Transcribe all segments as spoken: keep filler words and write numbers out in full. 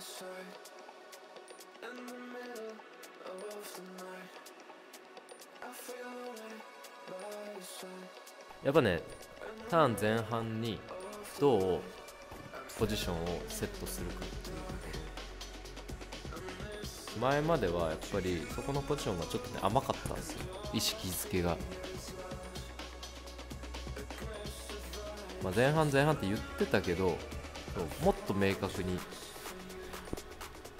inside in the middle of the night. I feel away by the sun. やっぱね、ターン前半にどうポジションをセットするかっていうこと。前まではやっぱりそこのポジションがちょっとね甘かったんですよ、意識づけが。まあ、前半前半って言ってたけど、もっと明確に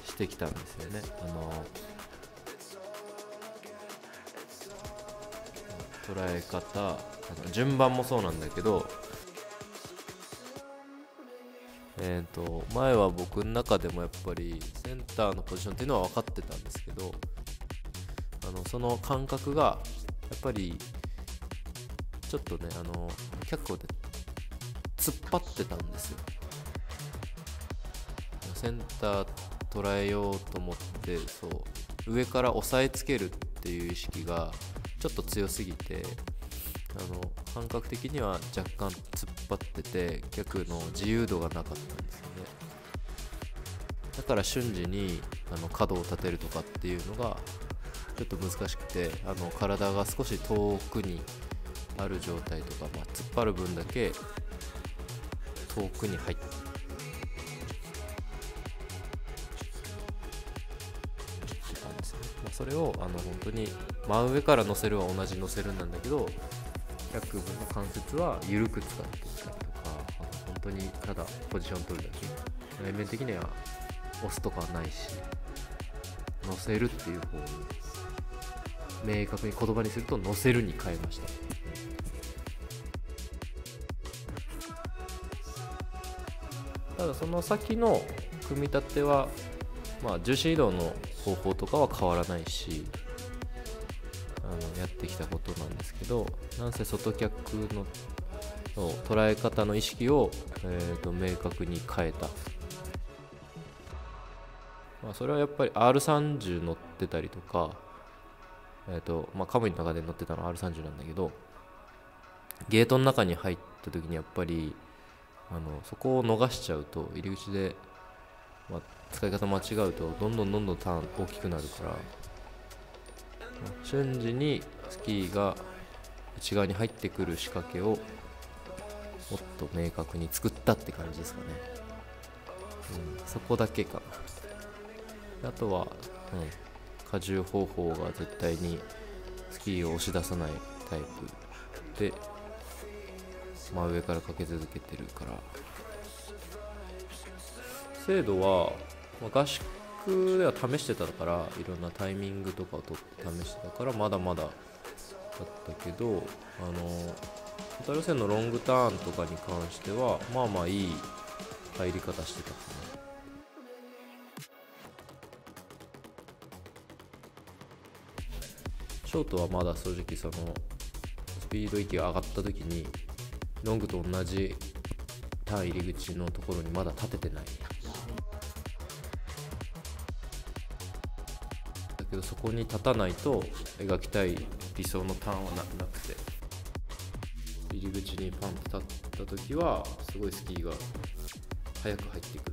してきたんですよね。あの捉え方、順番もそうなんだけど、えーと前は僕の中でもやっぱりセンターのポジションっていうのは分かってたんですけど、あのその感覚がやっぱりちょっとね、あの脚光で突っ張ってたんですよ。センター捉えようと思って、そう上から押さえつけるっていう意識がちょっと強すぎて、あの感覚的には若干突っ張ってて、逆の自由度がなかったんですよね。だから瞬時にあの角を立てるとかっていうのがちょっと難しくて、あの体が少し遠くにある状態とか、まあ、突っ張る分だけ遠くに入って、それをあの本当に真上から乗せるは同じ乗せるなんだけど、脚部の関節は緩く使っていたりとか、あの本当にただポジション取るだけ、内面的には押すとかはないし、乗せるっていう方に明確に言葉にすると乗せるに変えました。ただその先の組み立ては、まあ、重心移動の方法とかは変わらないし、あのやってきたことなんですけど、なんせ外脚の捉え方の意識を、えー、と明確に変えた、まあ、それはやっぱり アールさんじゅう 乗ってたりとか、えーとまあ、カムイの中で乗ってたのは アールさんじゅう なんだけど、ゲートの中に入った時にやっぱりあのそこを逃しちゃうと、入り口で、まあ使い方間違うとどんどんどんどんターン大きくなるから、瞬時にスキーが内側に入ってくる仕掛けをもっと明確に作ったって感じですかね。うん、そこだけかな。あとは、うん、荷重方法が絶対にスキーを押し出さないタイプで真上からかけ続けてるから、精度は、まあ、合宿では試してたから、いろんなタイミングとかを取って試してたからまだまだだったけど、あの小予選のロングターンとかに関してはまあまあいい入り方してたかな。ショートはまだ正直そのスピード域が上がった時にロングと同じターン入り口のところにまだ立ててない。けどそこに立たないと描きたい理想のターンはなくて、入り口にパンと立った時はすごいスキーが速く入ってく